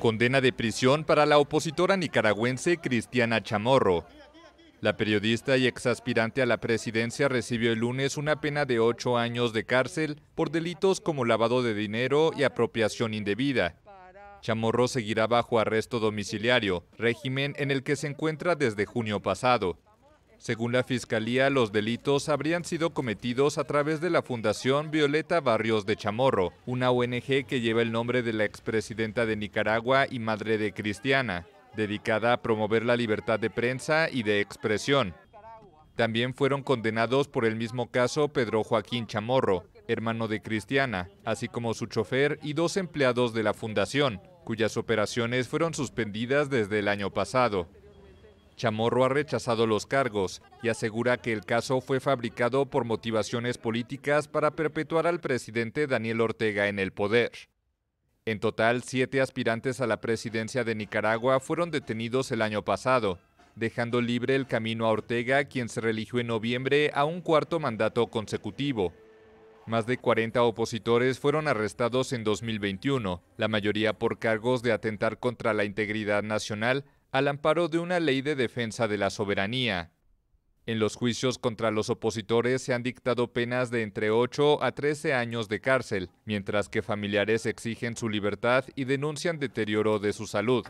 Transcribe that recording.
Condena de prisión para la opositora nicaragüense Cristiana Chamorro. La periodista y exaspirante a la presidencia recibió el lunes una pena de 8 años de cárcel por delitos como lavado de dinero y apropiación indebida. Chamorro seguirá bajo arresto domiciliario, régimen en el que se encuentra desde junio pasado. Según la Fiscalía, los delitos habrían sido cometidos a través de la Fundación Violeta Barrios de Chamorro, una ONG que lleva el nombre de la expresidenta de Nicaragua y madre de Cristiana, dedicada a promover la libertad de prensa y de expresión. También fueron condenados por el mismo caso Pedro Joaquín Chamorro, hermano de Cristiana, así como su chofer y 2 empleados de la fundación, cuyas operaciones fueron suspendidas desde el año pasado. Chamorro ha rechazado los cargos y asegura que el caso fue fabricado por motivaciones políticas para perpetuar al presidente Daniel Ortega en el poder. En total, 7 aspirantes a la presidencia de Nicaragua fueron detenidos el año pasado, dejando libre el camino a Ortega, quien se reeligió en noviembre a un 4º mandato consecutivo. Más de 40 opositores fueron arrestados en 2021, la mayoría por cargos de atentar contra la integridad nacional, al amparo de una ley de defensa de la soberanía. En los juicios contra los opositores se han dictado penas de entre 8 a 13 años de cárcel, mientras que familiares exigen su libertad y denuncian deterioro de su salud.